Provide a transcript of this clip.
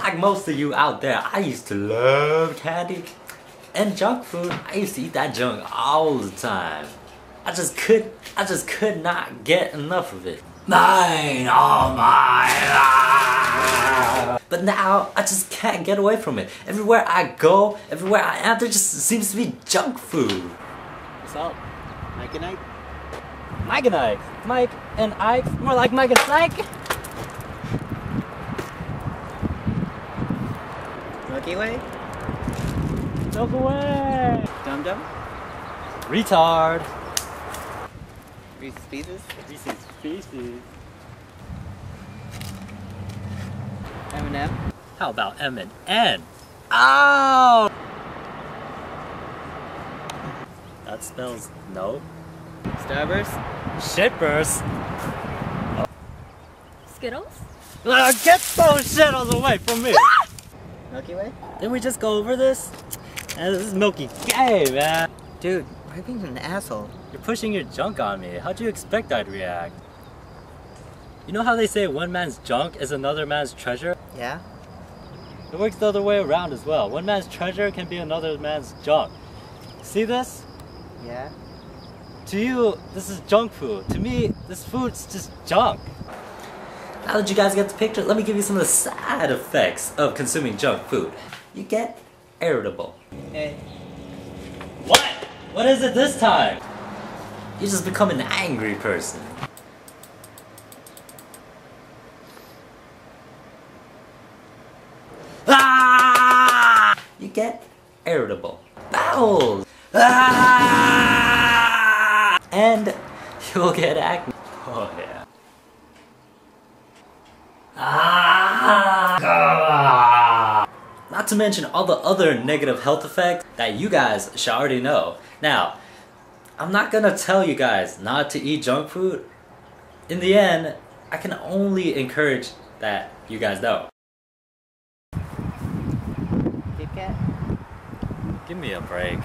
Like most of you out there, I used to love candy and junk food. I used to eat that junk all the time. I just could not get enough of it. Mine, all mine. But now I just can't get away from it. Everywhere I go, everywhere I am, there just seems to be junk food. What's up? Mike and Ikes. Mike and Ikes. Mike and Ikes. More like Mike and Ike. Milky Way. Milky Way. Dum Dum. Retard. Reese's Pieces. Reese's Pieces. M&M. How about M&N? Oh! That spells no. Starburst. Shitburst. Oh. Skittles. Get those Skittles away from me! Milky Way? Didn't we just go over this? And this is Milky Way, man. Dude, why are you being an asshole? You're pushing your junk on me. How do you expect I'd react? You know how they say one man's junk is another man's treasure? Yeah. It works the other way around as well. One man's treasure can be another man's junk. See this? Yeah. To you, this is junk food. To me, this food's just junk. Now that you guys get the picture, let me give you some of the side effects of consuming junk food. You get irritable. Hey. What? What is it this time? You just become an angry person. Ah! You get irritable. Bowels. Ah! And you'll get acne. Oh yeah. Ah! Ah! Not to mention all the other negative health effects that you guys should already know. Now, I'm not gonna tell you guys not to eat junk food. In the end, I can only encourage that you guys know. Give me a break.